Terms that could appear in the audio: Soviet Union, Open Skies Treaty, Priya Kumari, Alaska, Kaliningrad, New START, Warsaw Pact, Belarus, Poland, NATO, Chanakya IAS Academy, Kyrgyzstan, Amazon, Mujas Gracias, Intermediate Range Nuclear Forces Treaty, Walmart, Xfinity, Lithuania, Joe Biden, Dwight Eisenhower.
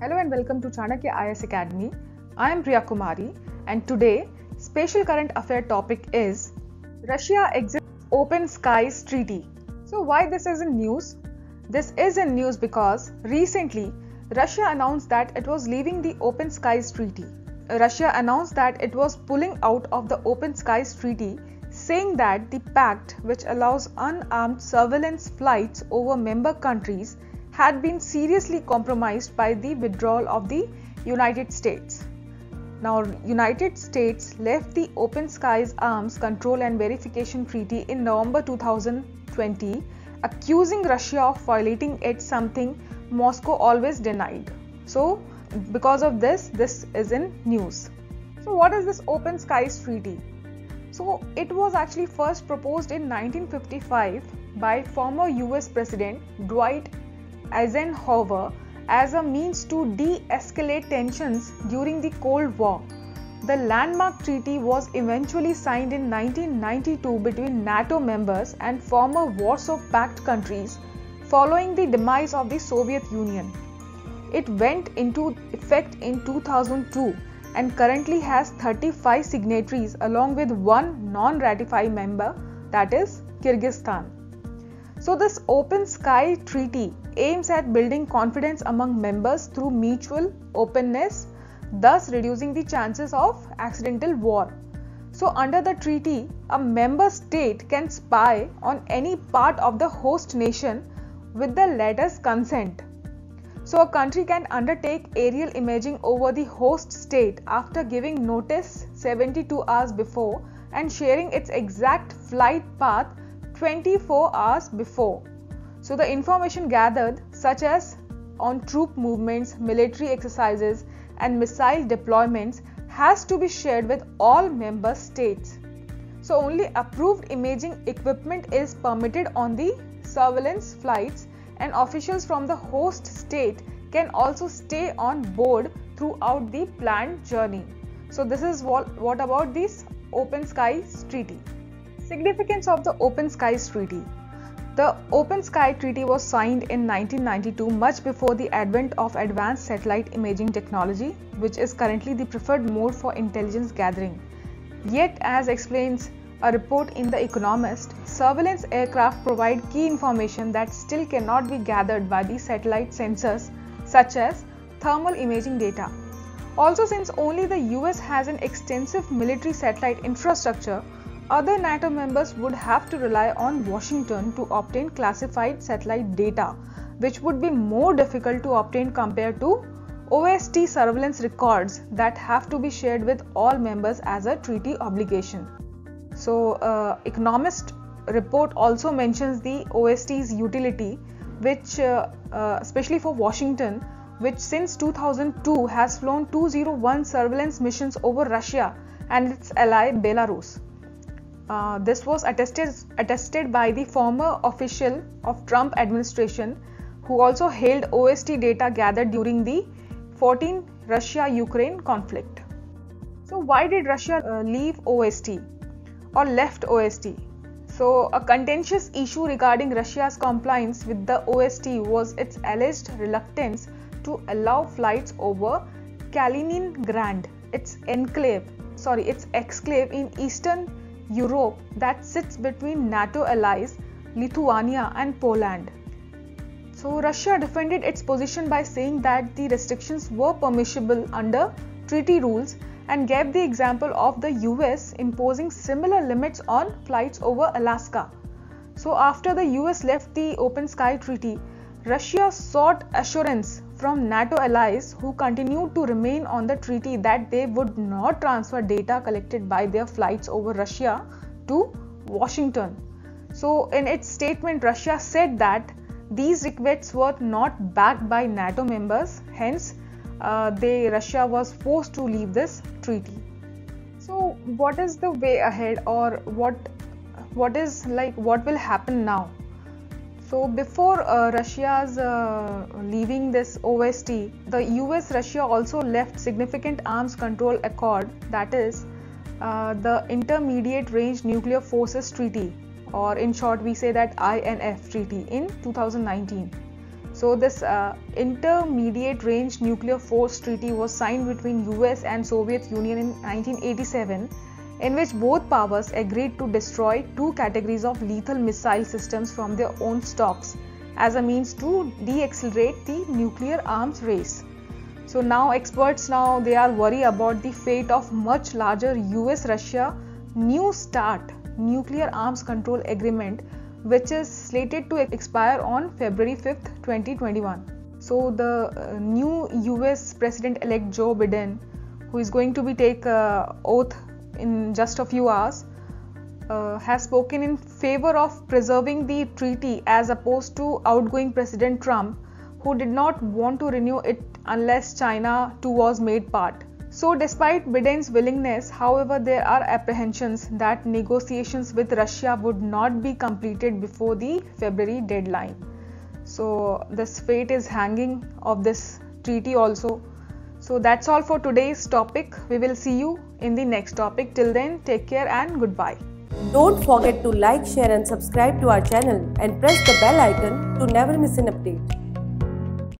Hello and welcome to Chanakya IAS Academy. I am Priya Kumari and today special current affair topic is Russia exits Open Skies Treaty. So why this is in news? This is in news because recently Russia announced that it was leaving the Open Skies Treaty. Russia announced that it was pulling out of the Open Skies Treaty, saying that the pact which allows unarmed surveillance flights over member countries had been seriously compromised by the withdrawal of the United States. Now, United States left the Open Skies Arms Control and Verification Treaty in November 2020, accusing Russia of violating it, something Moscow always denied. So, because of this is in news. So, what is this Open Skies Treaty? So, it was actually first proposed in 1955 by former US President Dwight Eisenhower as a means to de-escalate tensions during the Cold War. The landmark treaty was eventually signed in 1992 between NATO members and former Warsaw Pact countries following the demise of the Soviet Union. It went into effect in 2002 and currently has 35 signatories along with one non-ratifying member, that is Kyrgyzstan. So this Open Sky Treaty aims at building confidence among members through mutual openness, thus reducing the chances of accidental war. So under the treaty, a member state can spy on any part of the host nation with the latter's consent. So a country can undertake aerial imaging over the host state after giving notice 72 hours before and sharing its exact flight path 24 hours before. So the information gathered, such as on troop movements, military exercises and missile deployments, has to be shared with all member states. So only approved imaging equipment is permitted on the surveillance flights, and officials from the host state can also stay on board throughout the planned journey. So this is what about this Open Skies Treaty. Significance of the Open Skies Treaty. The Open Sky Treaty was signed in 1992, much before the advent of advanced satellite imaging technology, which is currently the preferred mode for intelligence gathering. Yet, as explains a report in The Economist, surveillance aircraft provide key information that still cannot be gathered by the satellite sensors, such as thermal imaging data. Also, since only the US has an extensive military satellite infrastructure, other NATO members would have to rely on Washington to obtain classified satellite data, which would be more difficult to obtain compared to OST surveillance records that have to be shared with all members as a treaty obligation. So, Economist report also mentions the OST's utility, which especially for Washington, which since 2002 has flown 201 surveillance missions over Russia and its ally Belarus. This was attested by the former official of Trump administration, who also hailed OST data gathered during the 2014 Russia-Ukraine conflict. So why did Russia leave OST or left OST? So a contentious issue regarding Russia's compliance with the OST was its alleged reluctance to allow flights over Kaliningrad, its exclave in eastern Europe that sits between NATO allies Lithuania and Poland. So Russia defended its position by saying that the restrictions were permissible under treaty rules and gave the example of the US imposing similar limits on flights over Alaska. So after the US left the Open Sky Treaty, Russia sought assurance from NATO allies who continued to remain on the treaty that they would not transfer data collected by their flights over Russia to Washington. So in its statement, Russia said that these requests were not backed by NATO members, hence Russia was forced to leave this treaty. So what is the way ahead, or what will happen now? So before Russia's leaving this OST, the US-Russia also left significant arms control accord, that is the Intermediate Range Nuclear Forces Treaty, or in short we say that INF Treaty, in 2019. So this Intermediate Range Nuclear Forces Treaty was signed between US and Soviet Union in 1987, in which both powers agreed to destroy two categories of lethal missile systems from their own stocks as a means to de-accelerate the nuclear arms race. So now experts they are worried about the fate of much larger US-Russia New START nuclear arms control agreement, which is slated to expire on February 5th, 2021. So the new US President-elect Joe Biden, who is going to be take oath in just a few hours, has spoken in favor of preserving the treaty as opposed to outgoing President Trump, who did not want to renew it unless China too was made part. So despite Biden's willingness, however, there are apprehensions that negotiations with Russia would not be completed before the February deadline. So this fate is hanging of this treaty also. So that's all for today's topic. We will see you in the next topic. Till then, take care and goodbye. Don't forget to like, share and subscribe to our channel and press the bell icon to never miss an update.